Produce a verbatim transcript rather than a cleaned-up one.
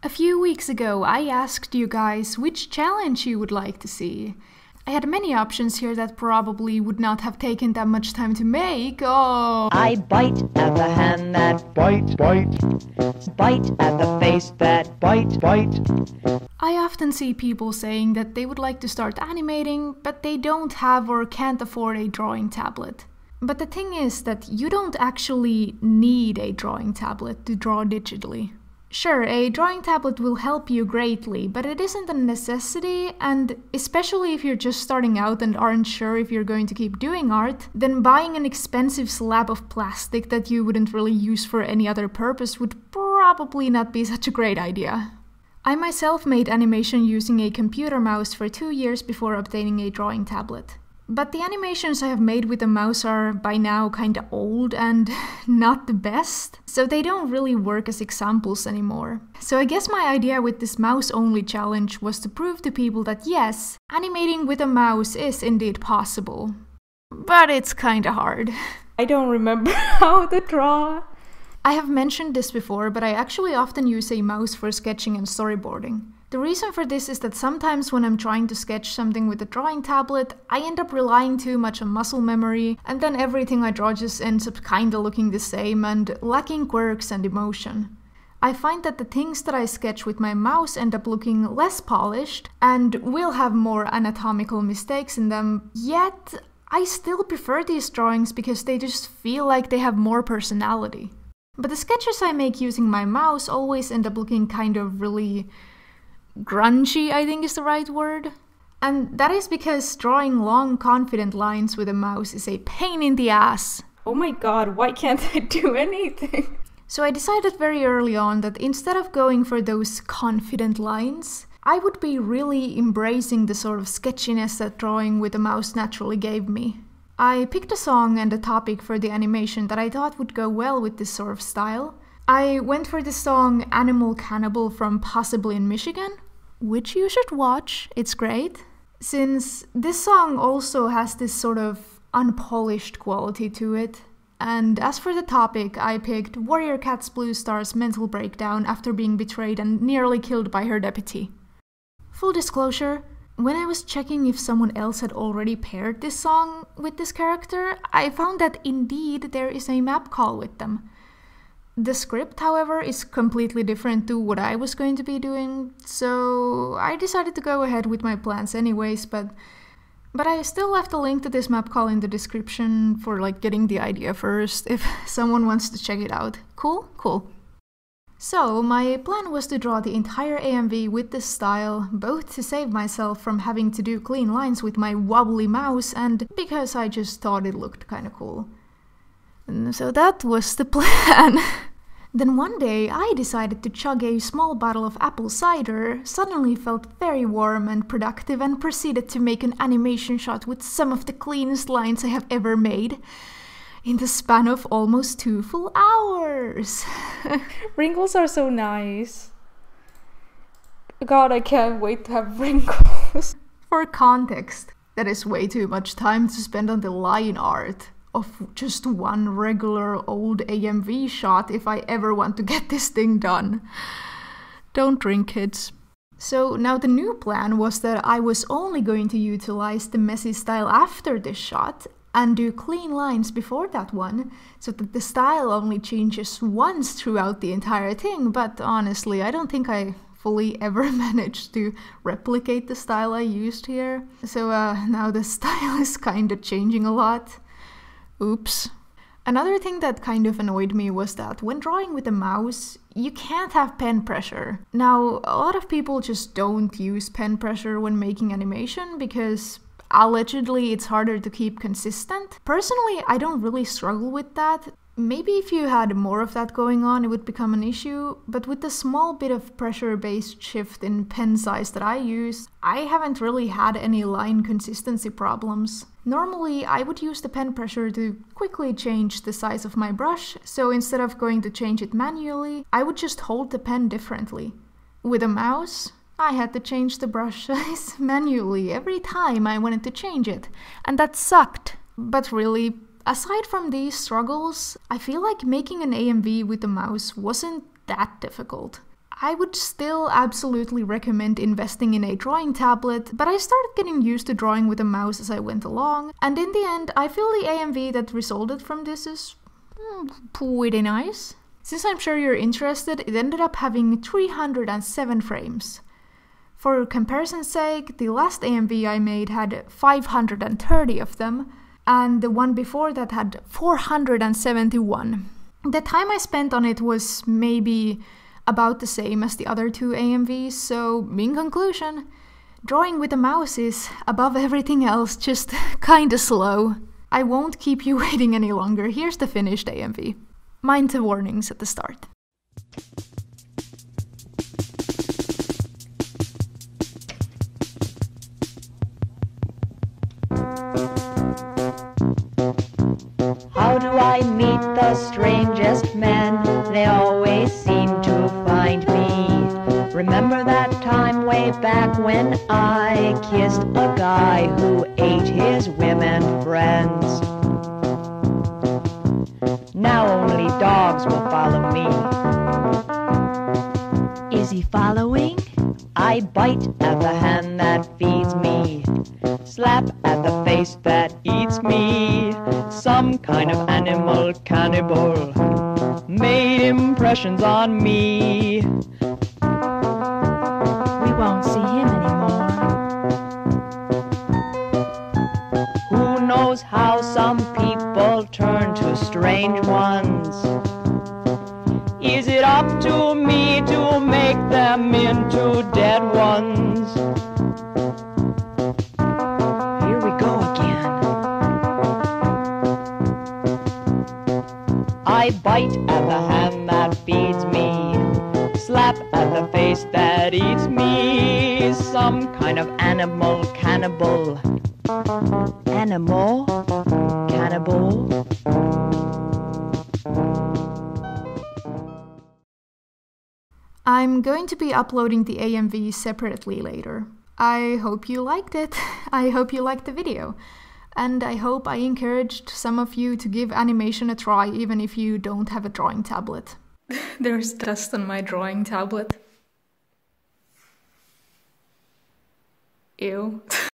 A few weeks ago, I asked you guys which challenge you would like to see. I had many options here that probably would not have taken that much time to make. Oh, I bite at the hand that bite, bite, bite at the face that bite, bite. I often see people saying that they would like to start animating, but they don't have or can't afford a drawing tablet. But the thing is that you don't actually need a drawing tablet to draw digitally. Sure, a drawing tablet will help you greatly, but it isn't a necessity, and especially if you're just starting out and aren't sure if you're going to keep doing art, then buying an expensive slab of plastic that you wouldn't really use for any other purpose would probably not be such a great idea. I myself made animation using a computer mouse for two years before obtaining a drawing tablet. But the animations I have made with the mouse are by now kinda old and not the best, so they don't really work as examples anymore. So I guess my idea with this mouse-only challenge was to prove to people that yes, animating with a mouse is indeed possible. But it's kinda hard. I don't remember how to draw. I have mentioned this before, but I actually often use a mouse for sketching and storyboarding. The reason for this is that sometimes when I'm trying to sketch something with a drawing tablet, I end up relying too much on muscle memory, and then everything I draw just ends up kinda looking the same and lacking quirks and emotion. I find that the things that I sketch with my mouse end up looking less polished and will have more anatomical mistakes in them, yet I still prefer these drawings because they just feel like they have more personality. But the sketches I make using my mouse always end up looking kind of really grungy, I think is the right word. And that is because drawing long, confident lines with a mouse is a pain in the ass. Oh my god, why can't I do anything? So I decided very early on that instead of going for those confident lines, I would be really embracing the sort of sketchiness that drawing with a mouse naturally gave me. I picked a song and a topic for the animation that I thought would go well with this sort of style. I went for the song Animal Cannibal from Possibly in Michigan, which you should watch, it's great. Since this song also has this sort of unpolished quality to it. And as for the topic, I picked Warrior Cats Blue Star's mental breakdown after being betrayed and nearly killed by her deputy. Full disclosure, when I was checking if someone else had already paired this song with this character, I found that indeed there is a map call with them. The script, however, is completely different to what I was going to be doing, so I decided to go ahead with my plans anyways, but but I still left a link to this map call in the description for like getting the idea first if someone wants to check it out. Cool? Cool. So, my plan was to draw the entire A M V with this style, both to save myself from having to do clean lines with my wobbly mouse and because I just thought it looked kinda cool. And so that was the plan. Then one day I decided to chug a small bottle of apple cider, suddenly felt very warm and productive and proceeded to make an animation shot with some of the cleanest lines I have ever made. In the span of almost two full hours! Wrinkles are so nice. God, I can't wait to have wrinkles. For context, that is way too much time to spend on the line art of just one regular old A M V shot if I ever want to get this thing done. Don't drink, kids. So now the new plan was that I was only going to utilize the messy style after this shot, and do clean lines before that one, so that the style only changes once throughout the entire thing, but honestly, I don't think I fully ever managed to replicate the style I used here. So uh, now the style is kinda changing a lot. Oops. Another thing that kind of annoyed me was that when drawing with a mouse, you can't have pen pressure. Now, a lot of people just don't use pen pressure when making animation because allegedly it's harder to keep consistent. Personally, I don't really struggle with that. Maybe if you had more of that going on, it would become an issue, but with the small bit of pressure-based shift in pen size that I use, I haven't really had any line consistency problems. Normally, I would use the pen pressure to quickly change the size of my brush, so instead of going to change it manually, I would just hold the pen differently. With a mouse, I had to change the brush size manually every time I wanted to change it, and that sucked, but really, aside from these struggles, I feel like making an A M V with a mouse wasn't that difficult. I would still absolutely recommend investing in a drawing tablet, but I started getting used to drawing with a mouse as I went along, and in the end I feel the A M V that resulted from this is pretty nice. Since I'm sure you're interested, it ended up having three hundred seven frames. For comparison's sake, the last A M V I made had five hundred thirty of them, and the one before that had four hundred seventy-one. The time I spent on it was maybe about the same as the other two A M Vs, so in conclusion, drawing with a mouse is, above everything else, just kinda slow. I won't keep you waiting any longer, here's the finished A M V. Mind the warnings at the start. How do I meet the strangest men? They always seem to find me. Remember that time way back when I kissed a guy who ate his women friends? Now only dogs will follow me. Is he following? I bite at the hand that feeds me, slap at the face that eats me. Some kind of animal cannibal made impressions on me. We won't see him anymore. Who knows how some people turn to strange ones? Is it up to me to make them into dead ones? Here we go again. I bite at the hand that feeds me, slap at the face that eats me. Some kind of animal cannibal. Animal cannibal. I'm going to be uploading the A M V separately later. I hope you liked it, I hope you liked the video, and I hope I encouraged some of you to give animation a try even if you don't have a drawing tablet. There's dust on my drawing tablet. Ew.